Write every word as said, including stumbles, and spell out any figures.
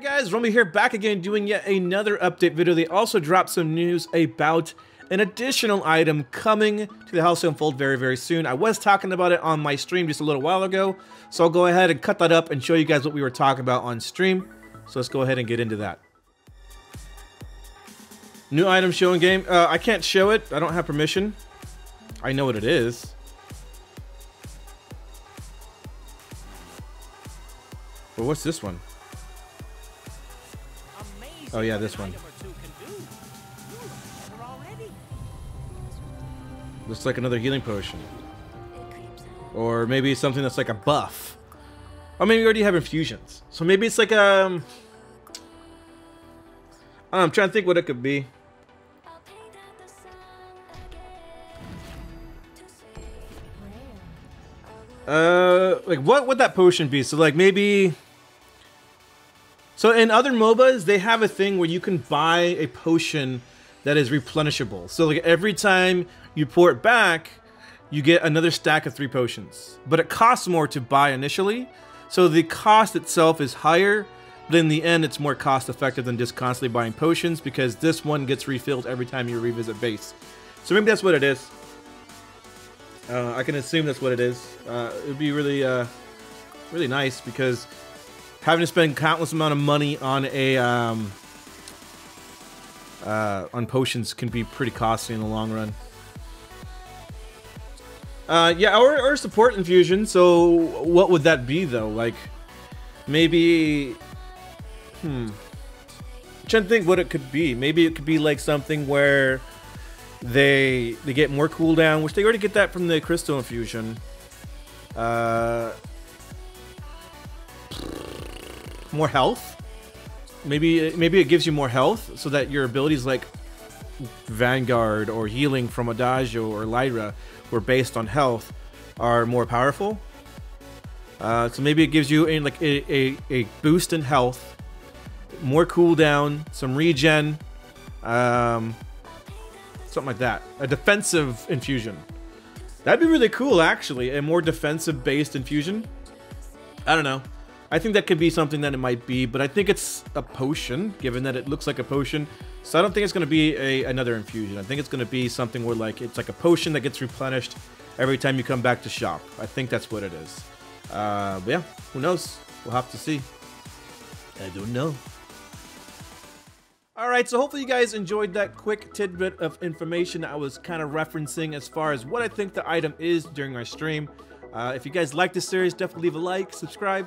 Hi guys, Romy here, back again doing yet another update video. They also dropped some news about an additional item coming to the House to Unfold very, very soon. I was talking about it on my stream just a little while ago, so I'll go ahead and cut that up and show you guys what we were talking about on stream. So let's go ahead and get into that. New item showing game. Uh, I can't show it. I don't have permission. I know what it is. But what's this one? Oh yeah, this one. Looks like another healing potion. Or maybe something that's like a buff. Or maybe we already have infusions. So maybe it's like a... Um, I'm trying to think what it could be. Uh, like what would that potion be? So like maybe... So in other M O B As, they have a thing where you can buy a potion that is replenishable. So like every time you pour it back, you get another stack of three potions. But it costs more to buy initially. So the cost itself is higher, but in the end, it's more cost effective than just constantly buying potions because this one gets refilled every time you revisit base. So maybe that's what it is. Uh, I can assume that's what it is. Uh, it would be really, uh, really nice because having to spend countless amount of money on a um, uh, on potions can be pretty costly in the long run. Uh, yeah, or, or support infusion. So what would that be though? Like maybe, hmm. I'm trying to think what it could be. Maybe it could be like something where they they get more cooldown, which they already get that from the crystal infusion. Uh. More health, maybe maybe it gives you more health so that your abilities like Vanguard or healing from Adagio or Lyra were based on health are more powerful. Uh, so maybe it gives you a, like a, a, a boost in health, more cooldown, some regen, um, something like that. A defensive infusion, that'd be really cool actually. A more defensive based infusion. I don't know. I think that could be something that it might be, but I think it's a potion, given that it looks like a potion. So I don't think it's going to be a, another infusion. I think it's going to be something where like it's like a potion that gets replenished every time you come back to shop. I think that's what it is. Uh, but yeah, who knows? We'll have to see. I don't know. All right, so hopefully you guys enjoyed that quick tidbit of information I was kind of referencing as far as what I think the item is during our stream. Uh, if you guys like this series, definitely leave a like, subscribe.